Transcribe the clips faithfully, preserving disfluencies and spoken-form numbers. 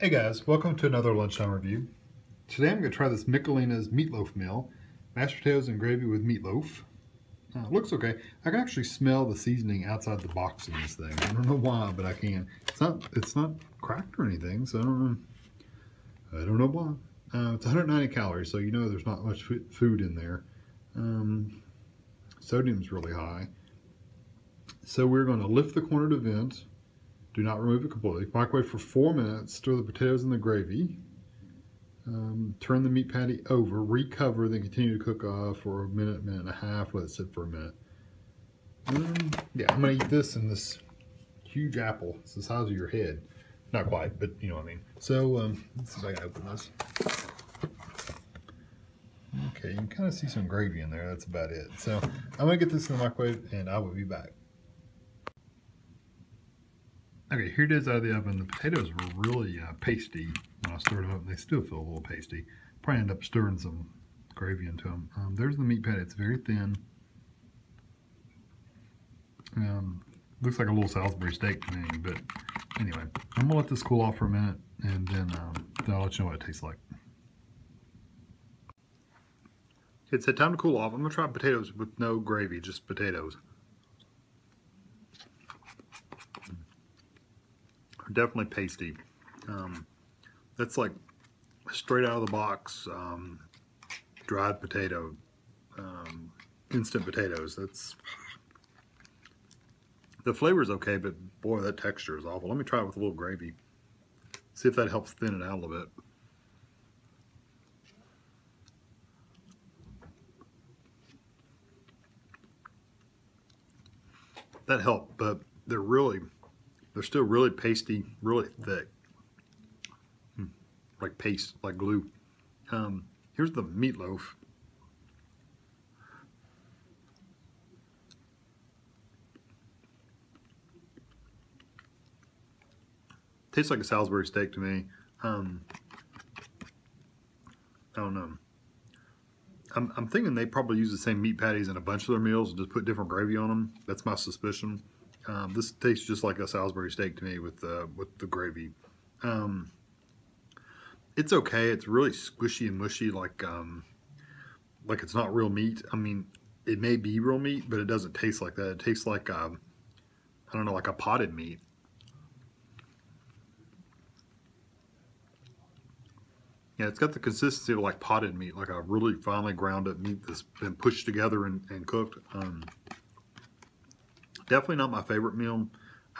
Hey guys, welcome to another Lunchtime Review. Today I'm going to try this Michelina's meatloaf meal. Mashed potatoes and gravy with meatloaf. Uh, looks okay. I can actually smell the seasoning outside the box in this thing. I don't know why, but I can. It's not it's not cracked or anything, so I don't know. I don't know why. Uh, it's one hundred ninety calories, so you know there's not much food in there. Um, sodium's really high. So we're going to lift the corner to vent. Do not remove it completely. Microwave for four minutes. Stir the potatoes in the gravy. Um, turn the meat patty over. Recover. Then continue to cook uh, for a minute, minute and a half. Let it sit for a minute. Um, yeah, I'm going to eat this and this huge apple. It's the size of your head. Not quite, but you know what I mean. So, um, let's see if I can open this. Okay, you can kind of see some gravy in there. That's about it. So, I'm going to get this in the microwave and I will be back. Okay, here it is out of the oven. The potatoes were really uh, pasty when I stirred them up, and they still feel a little pasty. Probably end up stirring some gravy into them. Um, there's the meat patty. It's very thin. Um, looks like a little Salisbury steak to me, but anyway, I'm going to let this cool off for a minute, and then, um, then I'll let you know what it tastes like. It said time to cool off. I'm going to try potatoes with no gravy, just potatoes. Definitely pasty. Um, that's like straight out of the box, um, dried potato, um, instant potatoes. That's the flavor's okay, but boy, that texture is awful. Let me try it with a little gravy. See if that helps thin it out a little bit. That helped, but they're really. They're still really pasty, really thick, like paste, like glue. Um, here's the meatloaf. Tastes like a Salisbury steak to me. Um, I don't know. I'm, I'm thinking they probably use the same meat patties in a bunch of their meals and just put different gravy on them. That's my suspicion. Um, this tastes just like a Salisbury steak to me with the, with the gravy. Um, it's okay. It's really squishy and mushy, like um, like it's not real meat. I mean, it may be real meat, but it doesn't taste like that. It tastes like, a, I don't know, like a potted meat. Yeah, it's got the consistency of like potted meat, like a really finely ground up meat that's been pushed together and, and cooked. Um, Definitely not my favorite meal.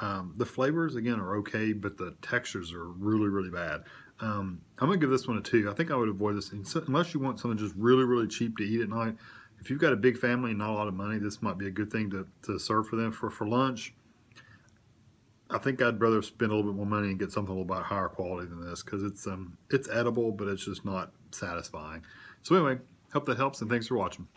Um, the flavors, again, are okay, but the textures are really, really bad. Um, I'm going to give this one a two. I think I would avoid this. Unless you want something just really, really cheap to eat at night. If you've got a big family and not a lot of money, this might be a good thing to, to serve for them for, for lunch. I think I'd rather spend a little bit more money and get something a little bit higher quality than this, because it's, um, it's edible, but it's just not satisfying. So anyway, hope that helps, and thanks for watching.